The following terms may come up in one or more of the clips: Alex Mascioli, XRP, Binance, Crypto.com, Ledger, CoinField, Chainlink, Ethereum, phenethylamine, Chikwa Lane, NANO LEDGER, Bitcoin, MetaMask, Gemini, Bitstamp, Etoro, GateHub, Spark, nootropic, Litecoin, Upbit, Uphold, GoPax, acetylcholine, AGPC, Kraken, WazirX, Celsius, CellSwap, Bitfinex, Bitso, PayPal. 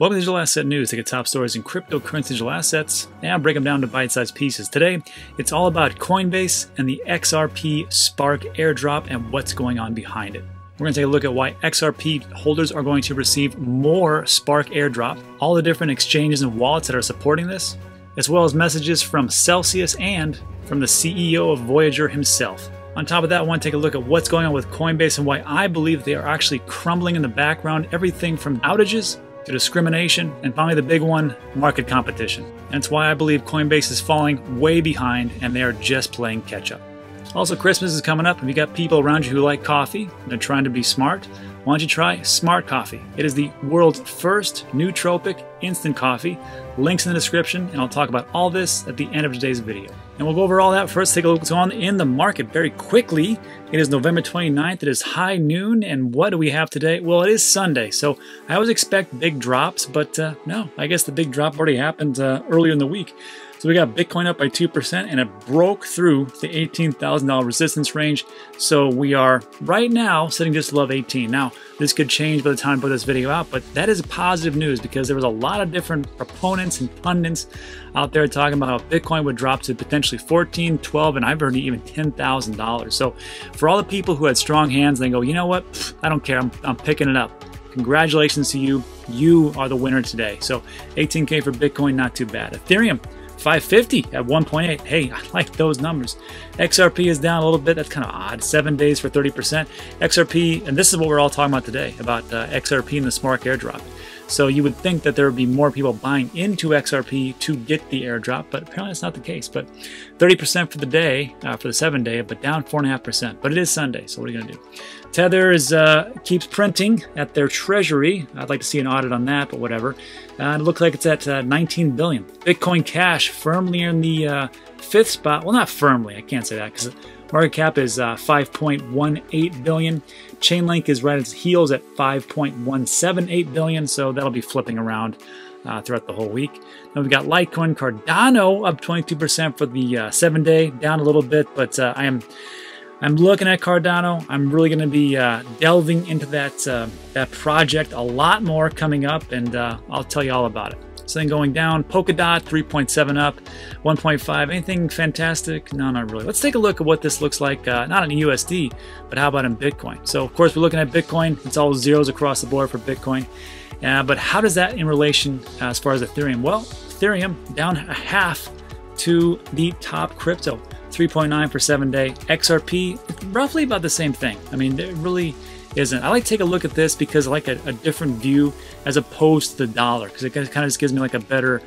Welcome to Digital Asset News. Take the top stories in cryptocurrency digital assets and break them down to bite-sized pieces. Today, it's all about Coinbase and the XRP Spark airdrop and what's going on behind it. We're going to take a look at why XRP holders are going to receive more Spark airdrop, all the different exchanges and wallets that are supporting this, as well as messages from Celsius and from the CEO of Voyager himself. On top of that, I want to take a look at what's going on with Coinbase and why I believe they are actually crumbling in the background, everything from outages to discrimination, and finally the big one, market competition. And that's why I believe Coinbase is falling way behind and they are just playing catch up. Also, Christmas is coming up. If you got people around you who like coffee and are trying to be smart, why don't you try Smart Coffee? It is the world's first nootropic instant coffee. Links in the description, and I'll talk about all this at the end of today's video. And we'll go over all that first. Take a look what's going on in the market very quickly. It is November 29th. It is high noon. And what do we have today? Well, it is Sunday. So I always expect big drops, but no, I guess the big drop already happened earlier in the week. So we got Bitcoin up by 2% and it broke through the $18,000 resistance range. So we are right now sitting just above 18. Now, this could change by the time I put this video out, but that is positive news because there was a lot of different proponents and pundits out there talking about how Bitcoin would drop to potentially 14, 12, and I've heard even $10,000. So for all the people who had strong hands, they go, you know what? Pfft, I don't care. I'm picking it up. Congratulations to you. You are the winner today. So 18K for Bitcoin, not too bad. Ethereum. 550 at 1.8. Hey, I like those numbers. XRP is down a little bit. That's kind of odd. 7 days for 30%. XRP, and this is what we're all talking about today, about XRP and the Spark airdrop. So you would think that there would be more people buying into XRP to get the airdrop, but apparently that's not the case. But 30% for the day, for the 7 day, but down 4.5%. But it is Sunday, so what are you gonna do? Tether is keeps printing at their treasury. I'd like to see an audit on that, but whatever. It looks like it's at 19 billion. Bitcoin Cash firmly in the fifth spot. Well, not firmly, I can't say that because market cap is 5.18 billion. Chainlink is right at its heels at 5.178 billion. So that'll be flipping around throughout the whole week. Then we've got Litecoin, Cardano up 22% for the 7 day, down a little bit, but I'm looking at Cardano. I'm really going to be delving into that project a lot more coming up, and I'll tell you all about it. So then going down, Polkadot 3.7 up, 1.5. Anything fantastic? No, not really. Let's take a look at what this looks like, not in USD, but how about in Bitcoin? So of course we're looking at Bitcoin. It's all zeros across the board for Bitcoin. But how does that in relation as far as Ethereum? Well, Ethereum down a half to the top crypto, 3.9 for 7 day. XRP, roughly about the same thing. I mean, it really isn't. I like to take a look at this because I like a different view as opposed to the dollar, because it kind of just gives me like a better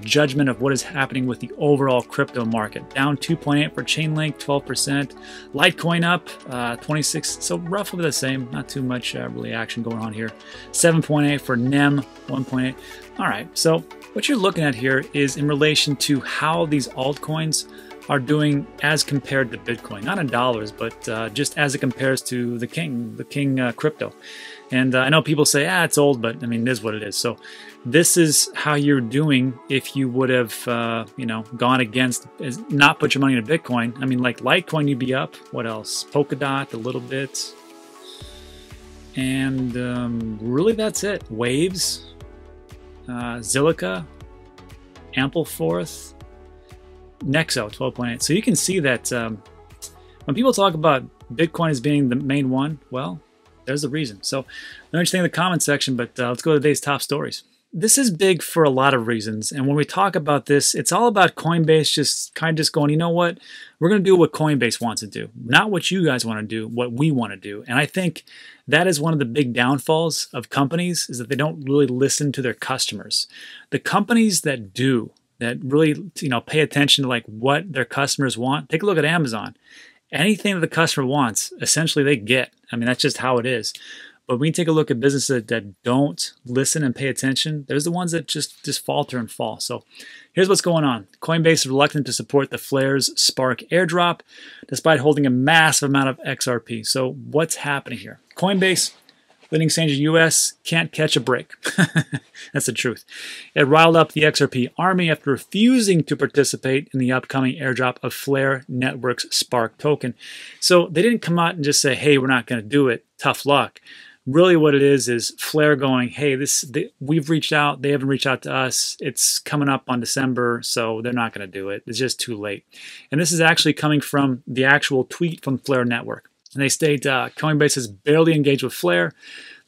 judgment of what is happening with the overall crypto market. Down 2.8 for Chainlink, 12%. Litecoin up 26, so roughly the same. Not too much really action going on here. 7.8 for NEM, 1.8. All right, so what you're looking at here is in relation to how these altcoins are doing as compared to Bitcoin, not in dollars, but just as it compares to the king crypto. And I know people say, ah, it's old, but I mean, it is what it is. So this is how you're doing if you would have, you know, gone against, not put your money into Bitcoin. I mean, like Litecoin, you'd be up. What else? Polkadot a little bit, and really that's it. Waves, Zilica, Ampleforth. Nexo 12.8. So you can see that when people talk about Bitcoin as being the main one, well, there's a reason. So no interesting in the comment section, but let's go to today's top stories. This is big for a lot of reasons. And when we talk about this, it's all about Coinbase just kind of just going, you know what, we're going to do what Coinbase wants to do, not what you guys want to do, what we want to do. And I think that is one of the big downfalls of companies is that they don't really listen to their customers. The companies that do, that really, you know, pay attention to like what their customers want. Take a look at Amazon. Anything that the customer wants, essentially they get. I mean, that's just how it is. But when you take a look at businesses that don't listen and pay attention, there's the ones that just falter and fall. So here's what's going on. Coinbase is reluctant to support the Flare's Spark airdrop, despite holding a massive amount of XRP. So what's happening here? Coinbase, leading exchange in the U.S., can't catch a break. That's the truth. It riled up the XRP army after refusing to participate in the upcoming airdrop of Flare Network's Spark token. So they didn't come out and just say, hey, we're not going to do it. Tough luck. really what it is Flare going, hey, we've reached out. They haven't reached out to us. It's coming up on December, so they're not going to do it. It's just too late. And this is actually coming from the actual tweet from Flare Network. And they state, Coinbase is barely engaged with Flare.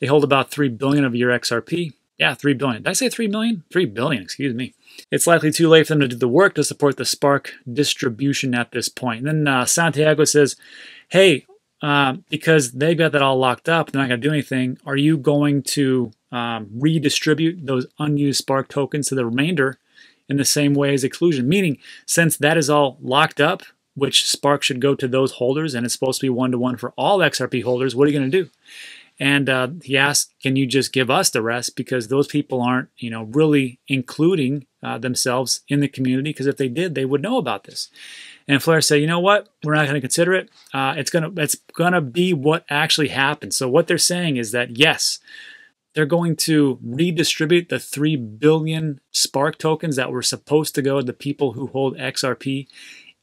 They hold about 3 billion of your XRP. Yeah, 3 billion. Did I say 3 million? 3 billion, excuse me. It's likely too late for them to do the work to support the Spark distribution at this point. And then Santiago says, hey, because they've got that all locked up, they're not going to do anything. Are you going to redistribute those unused Spark tokens to the remainder in the same way as exclusion? Meaning, since that is all locked up, which Spark should go to those holders, and it's supposed to be one-to-one for all XRP holders, what are you going to do? And he asked, can you just give us the rest? Because those people aren't, you know, really including themselves in the community, because if they did, they would know about this. And Flare said, you know what? We're not going to consider it. It's gonna be what actually happened. So what they're saying is that, yes, they're going to redistribute the 3 billion Spark tokens that were supposed to go to the people who hold XRP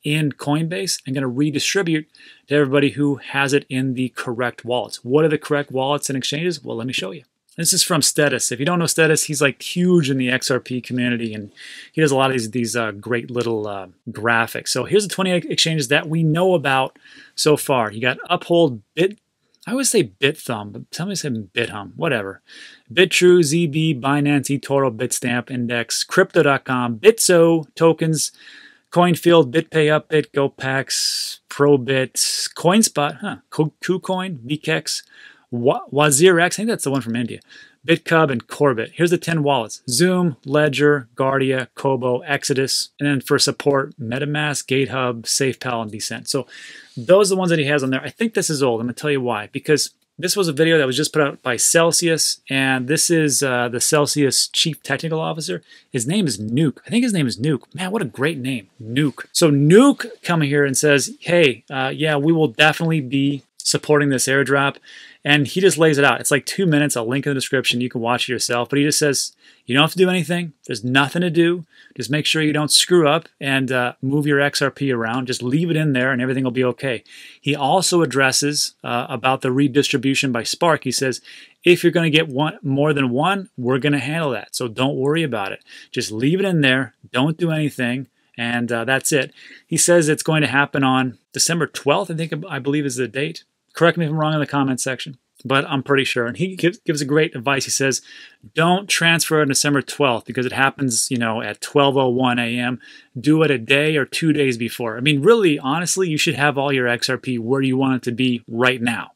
in Coinbase, and going to redistribute to everybody who has it in the correct wallets. What are the correct wallets and exchanges? Well, let me show you. This is from Stetus. If you don't know Stetus, he's like huge in the XRP community, and he does a lot of these great little graphics. So here's the 20 exchanges that we know about so far. You got Uphold, Bit, I always say BitThumb, but somebody said BitHum, whatever. BitTrue, ZB, Binance, Etoro, Bitstamp, Index, Crypto.com, Bitso, Tokens, CoinField, BitPay, Upbit, GoPax, ProBit, CoinSpot, KuCoin, VKEX, WazirX, I think that's the one from India, BitCub, and Corbit. Here's the 10 wallets: Zoom, Ledger, Guardia, Kobo, Exodus, and then for support, MetaMask, GateHub, SafePal, and Descent. So those are the ones that he has on there. I think this is old. I'm going to tell you why. Because this was a video that was just put out by Celsius, and this is the Celsius chief technical officer. His name is Nuke. I think his name is Nuke. Man, what a great name, Nuke. So Nuke coming here and says, hey, yeah, we will definitely be supporting this airdrop. And he just lays it out. It's like 2 minutes. I'll link in the description. You can watch it yourself. But he just says, you don't have to do anything. There's nothing to do. Just make sure you don't screw up and move your XRP around. Just leave it in there and everything will be okay. He also addresses about the redistribution by Spark. He says, if you're going to get more than one, we're going to handle that. So don't worry about it. Just leave it in there. Don't do anything. And that's it. He says it's going to happen on December 12th, I believe is the date. Correct me if I'm wrong in the comment section, but I'm pretty sure. And he gives a great advice. He says, don't transfer on December 12th because it happens, you know, at 12:01 a.m. Do it a day or 2 days before. I mean, really, honestly, you should have all your XRP where you want it to be right now.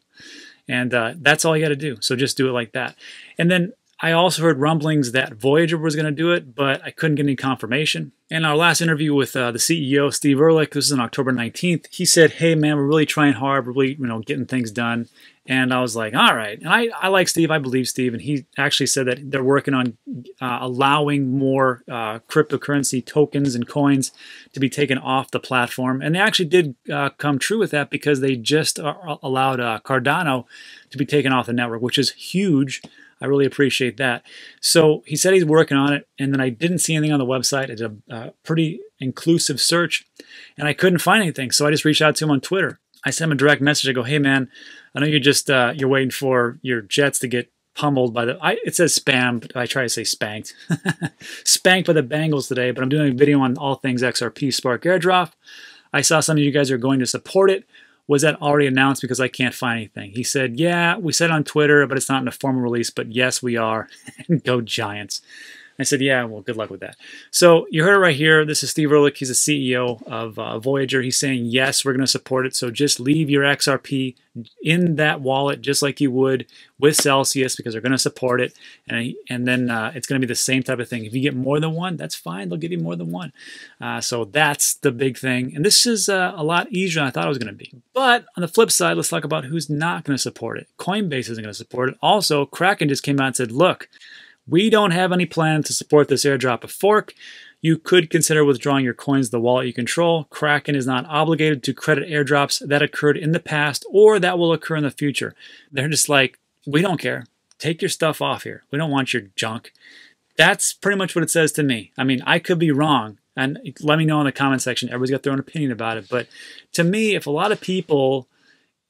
And that's all you got to do. So just do it like that. And then I also heard rumblings that Voyager was going to do it, but I couldn't get any confirmation. In our last interview with the CEO, Steve Ehrlich, this is on October 19th, he said, hey, man, we're really trying hard. We're really, you know, getting things done. And I was like, all right. And I like Steve. I believe Steve. And he actually said that they're working on allowing more cryptocurrency tokens and coins to be taken off the platform. And they actually did come true with that because they just allowed Cardano to be taken off the network, which is huge. I really appreciate that. So he said he's working on it, and then I didn't see anything on the website. I did a pretty inclusive search, and I couldn't find anything. So I just reached out to him on Twitter. I sent him a direct message. I go, hey, man, I know you're just you're waiting for your jets to get pummeled by the – it says spam, but I try to say spanked. Spanked by the Bengals today, but I'm doing a video on all things XRP Spark airdrop. I saw some of you guys are going to support it. Was that already announced? Because I can't find anything. He said, yeah, we said it on Twitter, but it's not in a formal release, but yes, we are. Go Giants. I said, yeah, well, good luck with that. So you heard it right here. This is Steve Ehrlich. He's the CEO of Voyager. He's saying, yes, we're going to support it. So just leave your XRP in that wallet just like you would with Celsius because they're going to support it. And then it's going to be the same type of thing. If you get more than one, that's fine. They'll give you more than one. So that's the big thing. And this is a lot easier than I thought it was going to be. But on the flip side, let's talk about who's not going to support it. Coinbase isn't going to support it. Also, Kraken just came out and said, look, we don't have any plan to support this airdrop of fork. You could consider withdrawing your coins to the wallet you control. Kraken is not obligated to credit airdrops that occurred in the past or that will occur in the future. They're just like, we don't care. Take your stuff off here. We don't want your junk. That's pretty much what it says to me. I mean, I could be wrong. And let me know in the comment section. Everybody's got their own opinion about it. But to me, if a lot of people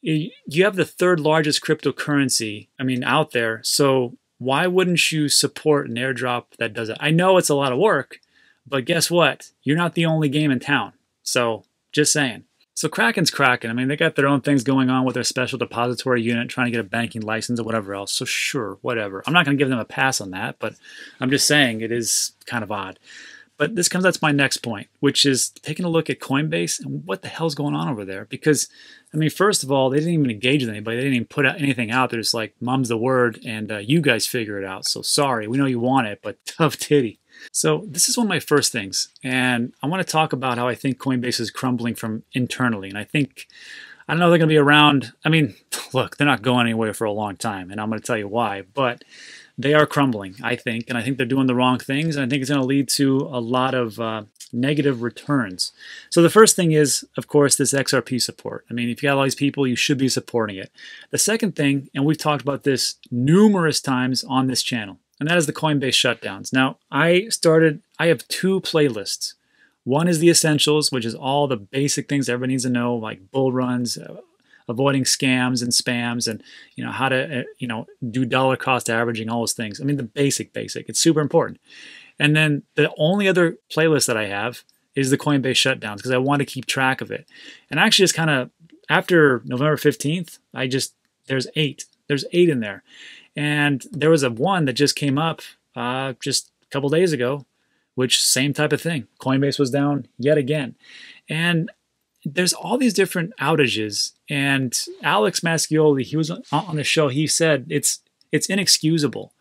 you have the third largest cryptocurrency, I mean, out there. So why wouldn't you support an airdrop that does it? I know it's a lot of work, but guess what? You're not the only game in town. So just saying. So Kraken's Kraken. I mean, they got their own things going on with their special depository unit, trying to get a banking license or whatever else. So sure, whatever. I'm not going to give them a pass on that, but I'm just saying it is kind of odd. But this comes up to my next point, which is taking a look at Coinbase and what the hell's going on over there. Because, I mean, first of all, they didn't even engage with anybody. They didn't even put out anything out. They're just like, mum's the word, and you guys figure it out. So sorry, we know you want it, but tough titty. So this is one of my first things, and I want to talk about how I think Coinbase is crumbling from internally. And I think, I don't know if they're going to be around. I mean, look, they're not going anywhere for a long time, and I'm going to tell you why. But they are crumbling, I think, and I think they're doing the wrong things, and I think it's going to lead to a lot of negative returns. So the first thing is, of course, this XRP support. I mean, if you got all these people, you should be supporting it. The second thing, and we've talked about this numerous times on this channel, and that is the Coinbase shutdowns. Now, I have two playlists. One is the essentials, which is all the basic things everybody needs to know, like bull runs, avoiding scams and spams, and how to do dollar cost averaging, all those things. I mean, the basic. It's super important. And then the only other playlist that I have is the Coinbase shutdowns, because I want to keep track of it. And actually, it's kind of after November 15th, there's 8. There's 8 in there. And there was one that just came up just a couple days ago, which same type of thing. Coinbase was down yet again. And there's all these different outages. And Alex Mascioli, he was on the show, he said it's inexcusable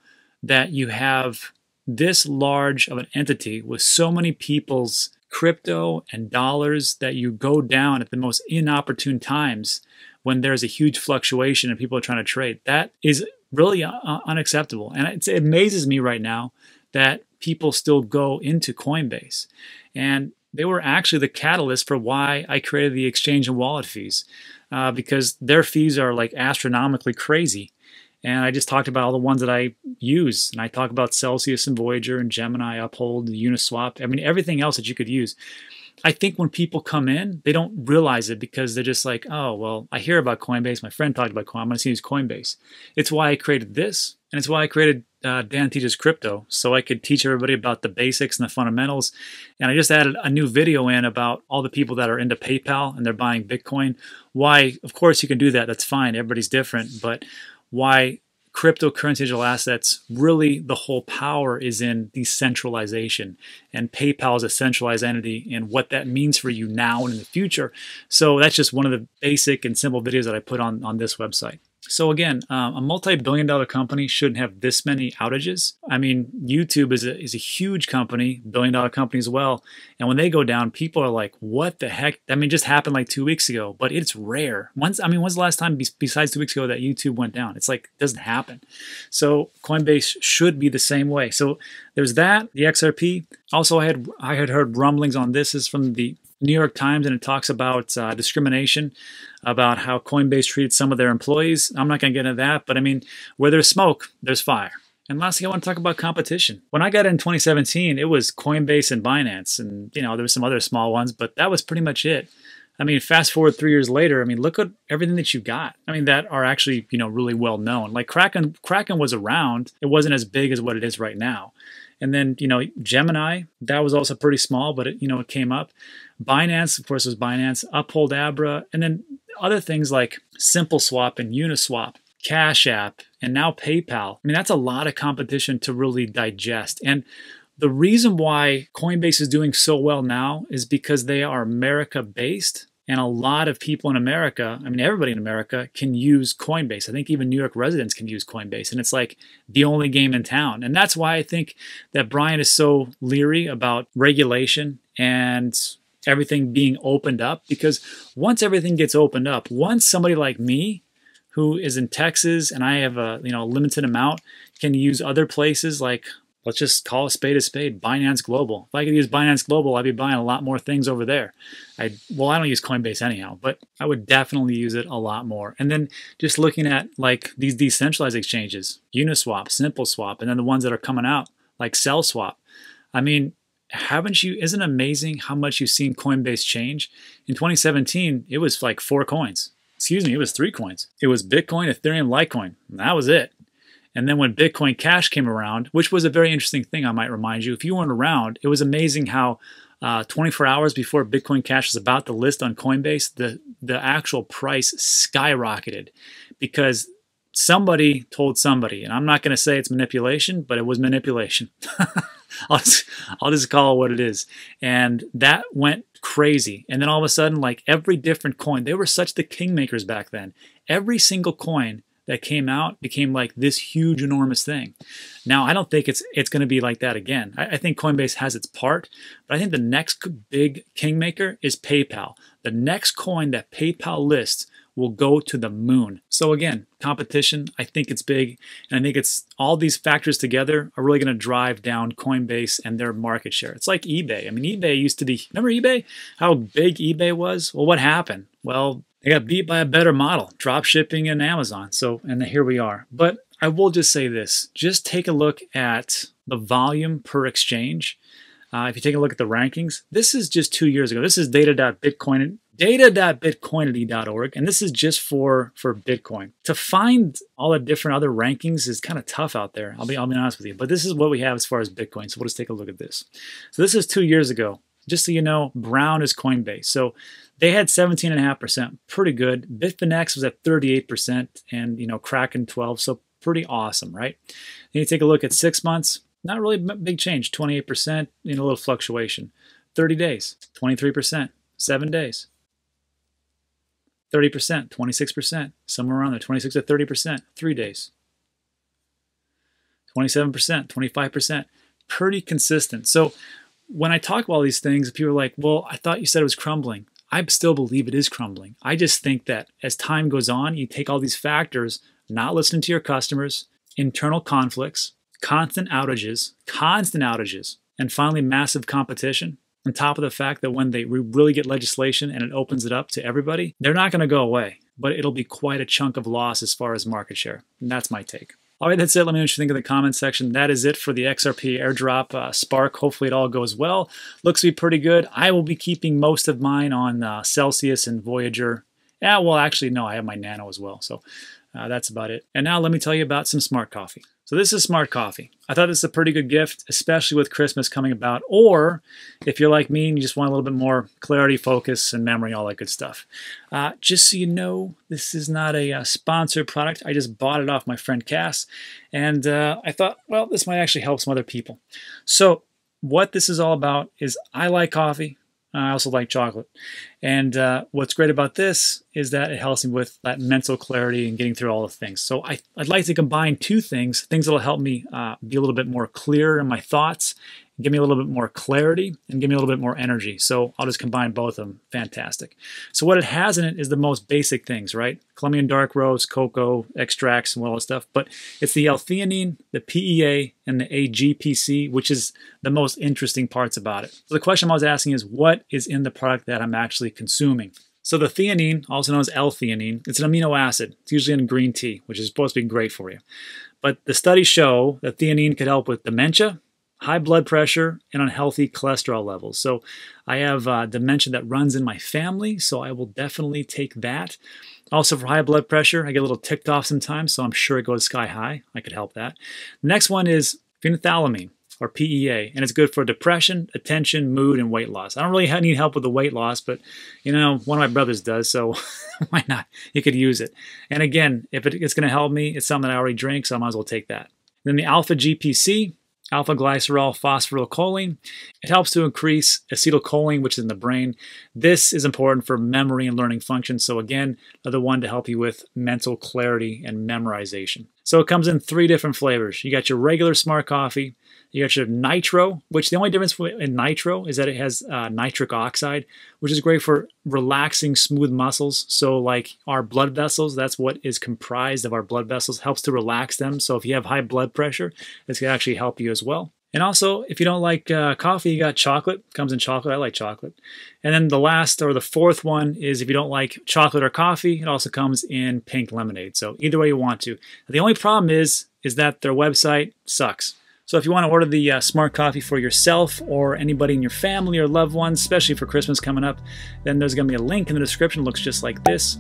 that you have this large of an entity with so many people's crypto and dollars that you go down at the most inopportune times when there's a huge fluctuation and people are trying to trade. That is really unacceptable. And it amazes me right now that people still go into Coinbase. And they were actually the catalyst for why I created the exchange and wallet fees, because their fees are like astronomically crazy. And I just talked about all the ones that I use. And I talk about Celsius and Voyager and Gemini, Uphold, Uniswap. I mean, everything else that you could use. I think when people come in, they don't realize it because they're just like, oh, well, I hear about Coinbase. My friend talked about Coinbase. I'm going to use Coinbase. It's why I created this. And it's why I created Dan Teaches Crypto, so I could teach everybody about the basics and the fundamentals. And I just added a new video in about all the people that are into PayPal and they're buying Bitcoin. Why, of course, you can do that. That's fine. Everybody's different. But why cryptocurrency digital assets, really the whole power is in decentralization, and PayPal is a centralized entity and what that means for you now and in the future. So that's just one of the basic and simple videos that I put on this website. So again, a multi-billion-dollar company shouldn't have this many outages. I mean, YouTube is a huge company, billion-dollar company as well. And when they go down, people are like, what the heck? I mean, it just happened like 2 weeks ago, but it's rare. When's the last time besides 2 weeks ago that YouTube went down? It's like, it doesn't happen. So Coinbase should be the same way. So there's that, the XRP. Also, I had heard rumblings on this is from the New York Times, and it talks about discrimination, about how Coinbase treated some of their employees. I'm not going to get into that, but I mean, where there's smoke, there's fire. And lastly, I want to talk about competition. When I got in 2017, it was Coinbase and Binance, and there were some other small ones, but that was pretty much it. I mean, fast forward 3 years later, I mean, look at everything that you got. I mean, that are actually, really well known. Like Kraken was around. It wasn't as big as what it is right now. And then, Gemini, that was also pretty small, but it, it came up. Binance, of course, was Binance, Uphold Abra, and then other things like SimpleSwap and Uniswap, Cash App, and now PayPal. I mean, that's a lot of competition to really digest. And the reason why Coinbase is doing so well now is because they are America-based, and a lot of people in America, I mean, everybody in America can use Coinbase. I think even New York residents can use Coinbase, and it's like the only game in town. And that's why I think that Brian is so leery about regulation and everything being opened up, because once everything gets opened up, once somebody like me who is in Texas and I have a limited amount can use other places like, let's just call a spade, Binance Global. If I could use Binance Global, I'd be buying a lot more things over there. I don't use Coinbase anyhow, but I would definitely use it a lot more. And then just looking at like these decentralized exchanges, Uniswap, SimpleSwap, and then the ones that are coming out like CellSwap. I mean, isn't it amazing how much you've seen Coinbase change? In 2017, it was like 4 coins. excuse me, it was three coins. It was Bitcoin, Ethereum, Litecoin. And that was it. And then when Bitcoin Cash came around, which was a very interesting thing, I might remind you, if you weren't around, it was amazing how 24 hours before Bitcoin Cash was about to list on Coinbase, the actual price skyrocketed because somebody told somebody. And I'm not going to say it's manipulation, but it was manipulation. I'll just call it what it is. And that went crazy. And then all of a sudden, like every different coin, they were such the kingmakers back then. Every single coin that came out became like this huge, enormous thing. Now, I don't think it's going to be like that again. I think Coinbase has its part, but I think the next big kingmaker is PayPal. The next coin that PayPal lists will go to the moon. So again, competition, I think it's big, and I think it's all these factors together are really going to drive down Coinbase and their market share. It's like eBay. I mean, eBay used to be, remember eBay? How big eBay was? Well, what happened? Well, they got beat by a better model, drop shipping and Amazon. So, and here we are. But I will just say this, just take a look at the volume per exchange. If you take a look at the rankings, this is just 2 years ago. This is data.bitcoinity.org, and this is just for Bitcoin. To find all the different other rankings is kind of tough out there. I'll be honest with you, but this is what we have as far as Bitcoin. So we'll just take a look at this. So this is 2 years ago. Just so you know, brown is Coinbase. So they had 17.5%, pretty good. Bitfinex was at 38%, and you know, Kraken 12%, so pretty awesome, right? Then you take a look at 6 months, not really a big change, 28%, you know, a little fluctuation. 30 days, 23%, 7 days, 30%, 26%, somewhere around there, 26 to 30%, 3 days, 27%, 25%, pretty consistent. So when I talk about all these things, people are like, well, I thought you said it was crumbling. I still believe it is crumbling. I just think that as time goes on, you take all these factors, not listening to your customers, internal conflicts, constant outages, and finally massive competition. On top of the fact that when we really get legislation and it opens it up to everybody, they're not going to go away, but it'll be quite a chunk of loss as far as market share. And that's my take. All right, that's it. Let me know what you think in the comments section. That is it for the XRP airdrop Spark. Hopefully it all goes well. Looks to be pretty good. I will be keeping most of mine on Celsius and Voyager. Yeah, well, actually, no, I have my Nano as well. So that's about it. And now let me tell you about some smart coffee. So this is smart coffee. I thought this is a pretty good gift, especially with Christmas coming about. Or if you're like me and you just want a little bit more clarity, focus, and memory, all that good stuff. Just so you know, this is not a sponsored product. I just bought it off my friend Cass. And I thought, well, this might actually help some other people. So what this is all about is I like coffee. I also like chocolate. And what's great about this is that it helps me with that mental clarity and getting through all the things. So I'd like to combine two things that will help me be a little bit more clear in my thoughts, give me a little bit more clarity, and give me a little bit more energy. So I'll just combine both of them. Fantastic. So what it has in it is the most basic things, right? Colombian dark roast, cocoa, extracts, and all that stuff. But it's the L-theanine, the PEA, and the AGPC, which is the most interesting parts about it. So the question I was asking is, what is in the product that I'm actually consuming? So the theanine, also known as L-theanine, it's an amino acid. It's usually in green tea, which is supposed to be great for you. But the studies show that theanine could help with dementia, high blood pressure, and unhealthy cholesterol levels. So I have dementia that runs in my family, so I will definitely take that. Also for high blood pressure, I get a little ticked off sometimes, so I'm sure it goes sky high. I could help that. Next one is phenethylamine, or PEA, and it's good for depression, attention, mood, and weight loss. I don't really need help with the weight loss, but you know, one of my brothers does, so why not? You could use it. And again, if it's going to help me, it's something that I already drink, so I might as well take that. Then the alpha GPC, alpha-glycerol phosphorylcholine. It helps to increase acetylcholine, which is in the brain. This is important for memory and learning function. So again, another one to help you with mental clarity and memorization. So it comes in three different flavors. You got your regular smart coffee, you got your nitro, which the only difference in nitro is that it has nitric oxide, which is great for relaxing smooth muscles. So like our blood vessels, that's what is comprised of our blood vessels, helps to relax them. So if you have high blood pressure, this can actually help you as well. And also, if you don't like coffee, you got chocolate. It comes in chocolate. I like chocolate. And then the last or the fourth one is if you don't like chocolate or coffee, it also comes in pink lemonade. So either way you want to. The only problem is that their website sucks. So if you want to order the smart coffee for yourself or anybody in your family or loved ones, especially for Christmas coming up, then there's going to be a link in the description. It looks just like this.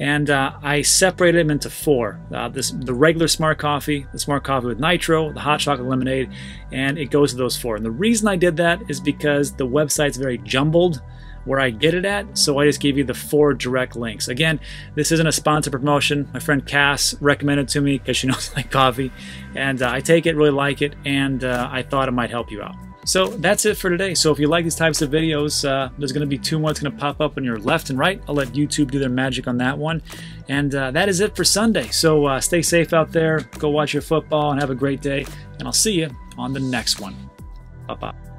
And I separated them into four. The regular smart coffee, the smart coffee with nitro, the hot chocolate lemonade, and it goes to those four. And the reason I did that is because the website's very jumbled where I get it at, so I just gave you the four direct links. Again, this isn't a sponsored promotion. My friend Cass recommended it to me because she knows I like coffee, and I take it, really like it, and I thought it might help you out. So that's it for today. So if you like these types of videos, there's going to be two more that's going to pop up on your left and right. I'll let YouTube do their magic on that one. And that is it for Sunday. So stay safe out there, go watch your football, and have a great day. And I'll see you on the next one. Bye-bye.